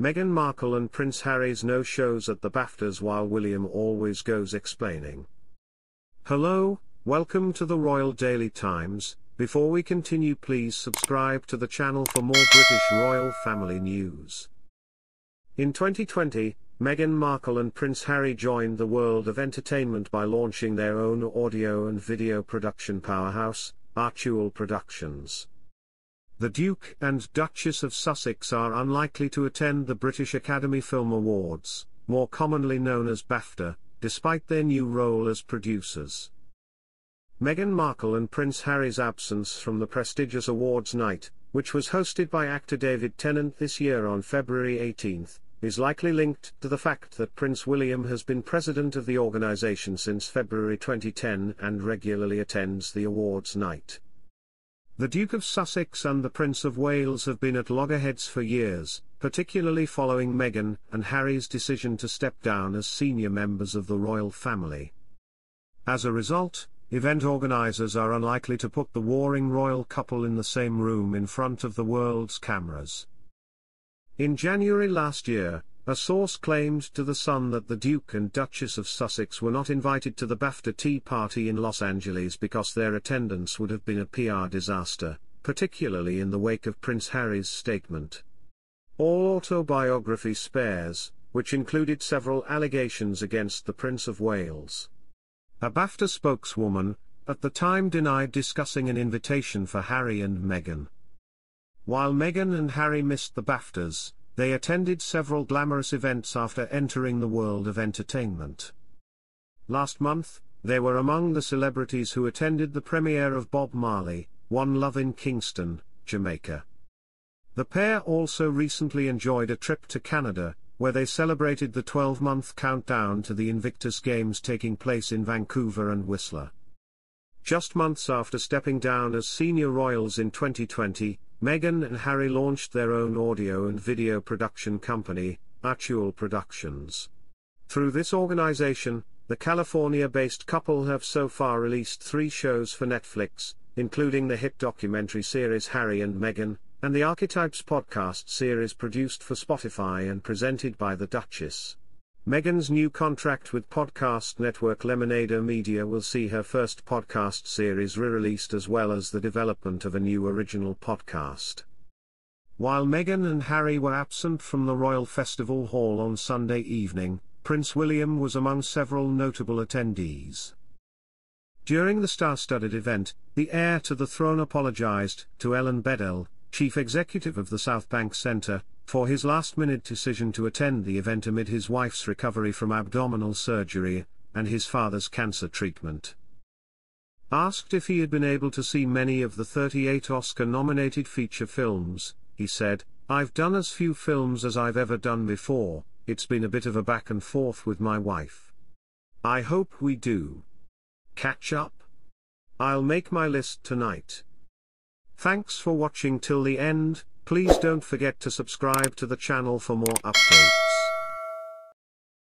Meghan Markle and Prince Harry's no-shows at the BAFTAs while William always goes explaining. Hello, welcome to the Royal Daily Times. Before we continue, please subscribe to the channel for more British royal family news. In 2020, Meghan Markle and Prince Harry joined the world of entertainment by launching their own audio and video production powerhouse, Archewell Productions. The Duke and Duchess of Sussex are unlikely to attend the British Academy Film Awards, more commonly known as BAFTA, despite their new role as producers. Meghan Markle and Prince Harry's absence from the prestigious awards night, which was hosted by actor David Tennant this year on February 18, is likely linked to the fact that Prince William has been president of the organisation since February 2010 and regularly attends the awards night. The Duke of Sussex and the Prince of Wales have been at loggerheads for years, particularly following Meghan and Harry's decision to step down as senior members of the royal family. As a result, event organisers are unlikely to put the warring royal couple in the same room in front of the world's cameras. In January last year, a source claimed to The Sun that the Duke and Duchess of Sussex were not invited to the BAFTA tea party in Los Angeles because their attendance would have been a PR disaster, particularly in the wake of Prince Harry's statement. All autobiography spares, which included several allegations against the Prince of Wales. A BAFTA spokeswoman, at the time, denied discussing an invitation for Harry and Meghan. While Meghan and Harry missed the BAFTAs, they attended several glamorous events after entering the world of entertainment. Last month, they were among the celebrities who attended the premiere of Bob Marley, One Love in Kingston, Jamaica. The pair also recently enjoyed a trip to Canada, where they celebrated the 12-month countdown to the Invictus Games taking place in Vancouver and Whistler. Just months after stepping down as senior royals in 2020, Meghan and Harry launched their own audio and video production company, Archewell Productions. Through this organization, the California-based couple have so far released 3 shows for Netflix, including the hit documentary series Harry and Meghan, and the Archetypes podcast series produced for Spotify and presented by the Duchess. Meghan's new contract with podcast network Lemonada Media will see her first podcast series re-released, as well as the development of a new original podcast. While Meghan and Harry were absent from the Royal Festival Hall on Sunday evening, Prince William was among several notable attendees. During the star-studded event, the heir to the throne apologised to Ellen Bedell, chief executive of the Southbank Centre, for his last-minute decision to attend the event amid his wife's recovery from abdominal surgery and his father's cancer treatment. Asked if he had been able to see many of the 38 Oscar-nominated feature films, he said, "I've done as few films as I've ever done before. It's been a bit of a back and forth with my wife. I hope we do catch up. I'll make my list tonight." Thanks for watching till the end. Please don't forget to subscribe to the channel for more updates.